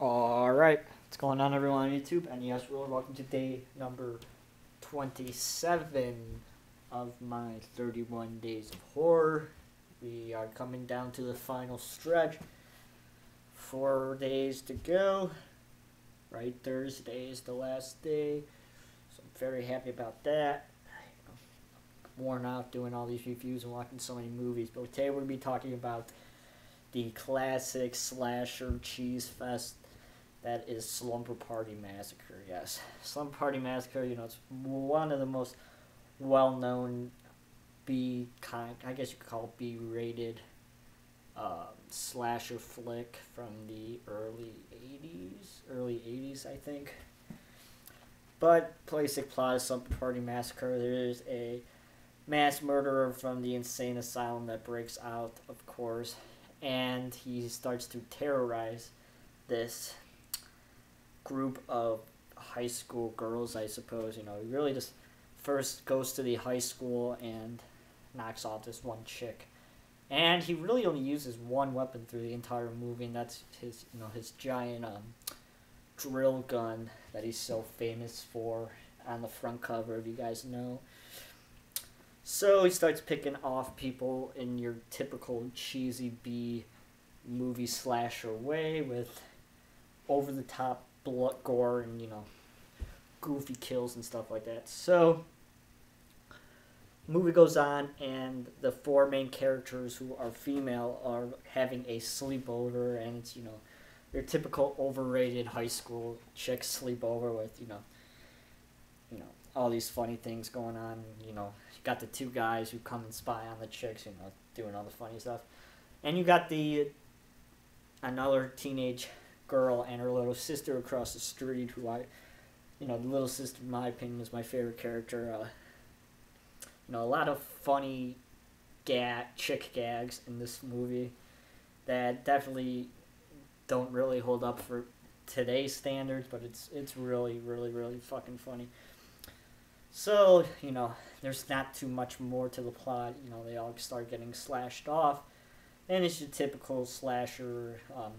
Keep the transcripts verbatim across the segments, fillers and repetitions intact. Alright, what's going on everyone on YouTube? NESRuler, welcome to day number twenty-seven of my thirty-one days of horror. We are coming down to the final stretch. Four days to go. Right, Thursday is the last day. So I'm very happy about that. I'm worn out doing all these reviews and watching so many movies, but today we're going to be talking about the classic slasher cheese fest that is Slumber Party Massacre. Yes, Slumber Party Massacre, you know, it's one of the most well-known B, kind, I guess you could call it B-rated um, slasher flick from the early eighties, early eighties, I think. But basic plot of Slumber Party Massacre, there is a mass murderer from the insane asylum that breaks out, of course, and he starts to terrorize this group of high school girls, I suppose. You know, he really just first goes to the high school and knocks off this one chick, and he really only uses one weapon through the entire movie, and that's his, you know, his giant um, drill gun that he's so famous for on the front cover, if you guys know. So he starts picking off people in your typical cheesy B movie slasher way with over-the-top blood gore and, you know, goofy kills and stuff like that. So movie goes on, and the four main characters who are female are having a sleepover, and it's, you know, your typical overrated high school chick sleepover with, you know, you know, all these funny things going on. You know, you got the two guys who come and spy on the chicks, you know, doing all the funny stuff, and you got the another teenage girl and her little sister across the street, who I, you know, the little sister, in my opinion, is my favorite character. Uh, you know, a lot of funny gag, chick gags in this movie that definitely don't really hold up for today's standards, but it's it's really, really, really fucking funny. So, you know, there's not too much more to the plot. You know, they all start getting slashed off, and it's your typical slasher um,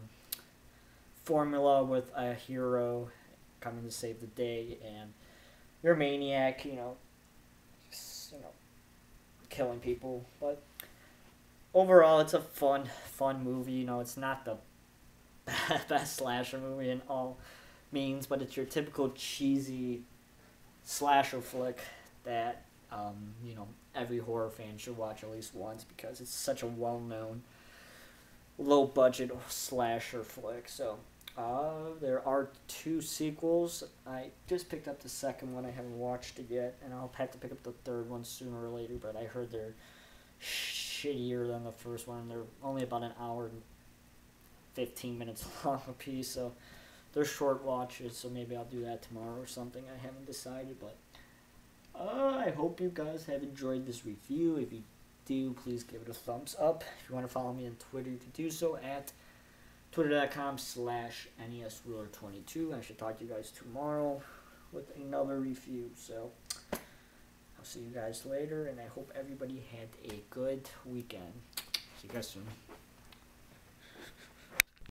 formula with a hero coming to save the day, and your maniac, you know, just, you know, killing people. But overall, it's a fun, fun movie. You know, it's not the best slasher movie in all means, but it's your typical cheesy slasher flick that um, you know, every horror fan should watch at least once, because it's such a well-known, low-budget slasher flick. So uh, there are two sequels. I just picked up the second one. I haven't watched it yet, and I'll have to pick up the third one sooner or later. But I heard they're shittier than the first one. They're only about an hour and fifteen minutes long a piece, so they're short watches, so maybe I'll do that tomorrow or something. I haven't decided, but uh, I hope you guys have enjoyed this review. If you do, please give it a thumbs up. If you want to follow me on Twitter, you can do so at twitter dot com slash N E S ruler twenty-two. I should talk to you guys tomorrow with another review, so I'll see you guys later, and I hope everybody had a good weekend. See you guys soon.